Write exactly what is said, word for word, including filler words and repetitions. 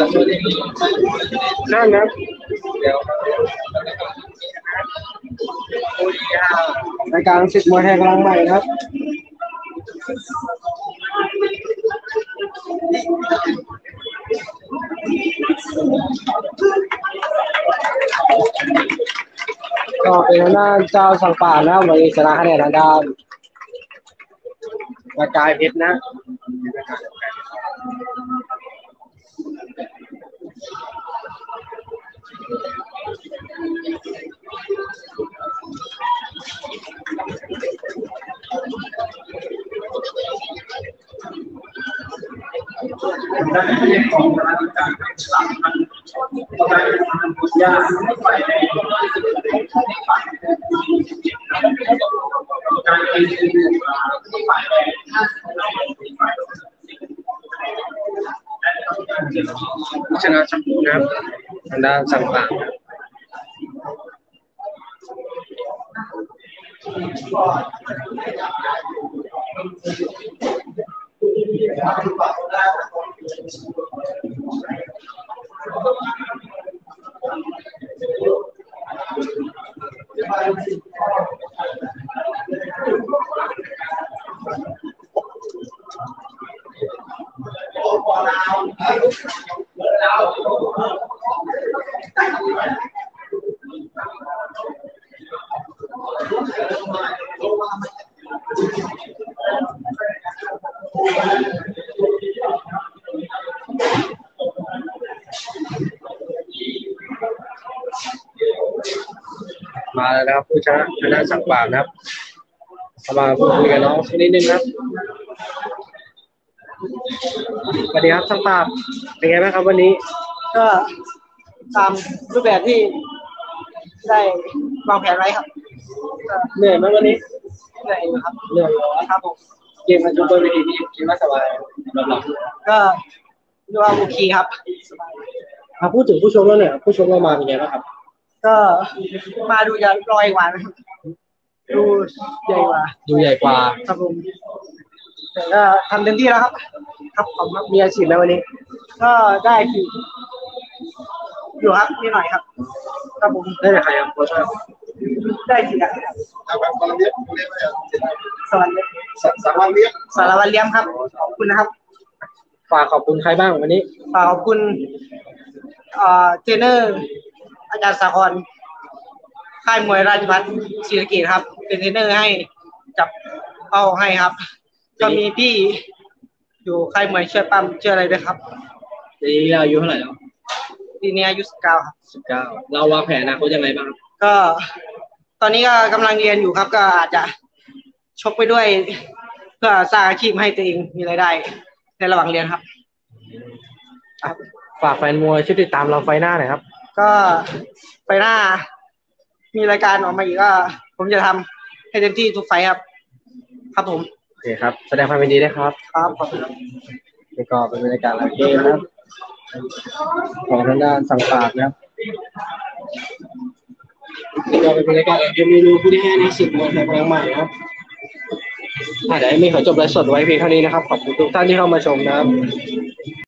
No, no.รายการสิทธิ์มวยไทยกำลังใหม่ครับก็เป็นหน้าเจ้าสังป่านะวันนี้ชนะคะแนนทางด้านประกายเพชรนะได้เรียกของประธานการประชุมประธานการประชุมยาไปในการเป็นฝ่ายชนะชมพูนะครับทางด้านสั่งต่างมาแล้วครับผู้ชนะชนะสักบาทครับมาพูดคุยกับน้องสักนิดนึงครับสวัสดีครับสักบาทเป็นไงบ้างครับวันนี้ก็ตามรูปแบบที่ได้วางแผนไว้ครับเหนื่อยไหมวันนี้เหนื่อยครับเหนื่อยครับผมเกมมันจบไปดีที่คิดว่าสบายก็ดูว่าโอเคครับมาพูดถึงผู้ชมแล้วเนี่ยผู้ชมเรามาเป็นไงบ้างครับก็มาดูใหญ่ลอยกว่านะครับดูใหญ่กว่าดูใหญ่กว่าครับผมแต่ก็ทำเต็มที่แล้วครับครับผมมีอาชีพไหมวันนี้ก็ได้ขี่อยู่ครับนิดหน่อยครับครับผมได้แต่ใครครับผมได้ขี่ครับสารวันเลี้ยงสารวันเลี้ยงครับขอบคุณนะครับฝากขอบคุณใครบ้างวันนี้ฝากขอบคุณเอ่อเทรนเนอร์อาจารย์สาครค่ายมวยราชพัฒน์ศรีสะเกษครับเป็นเทรนเนอร์ให้จับเป้าให้ครับก็มีพี่อยู่ค่ายมวยช่วยปั้มช่วยอะไรด้วยครับปีนี้อายุเท่าไหร่แล้วปีนี้อายุสิบเก้าครับสิบเก้าเราวางแผนอนาคตยังไงบ้างก็ตอนนี้ก็กำลังเรียนอยู่ครับก็อาจจะชกไปด้วยเพื่อสร้างอาชีพให้ตัวเองมีรายได้ในระหว่างเรียนครับฝากแฟนมวยช่วยติดตามเราไฟหน้าหน่อยครับก็ไปหน้ามีรายการออกมาอีกก็ผมจะทำให้เต็มที่ทุกไฟครับครับผมโอเคครับแสดงความยินดีด้วยครับครับขอบคุณครับแล้วก็เป็นรายการเกมนะครับของทางด้านสังปาดนะครับก็เป็นรายการเกมรีวิวผู้ที่ให้ในสิบวันในพลังใหม่ครับเดี๋ยวไม่ขอจบไลฟ์สดไว้เพียงเท่านี้นะครับขอบคุณทุกท่านที่เข้ามาชมนะครับ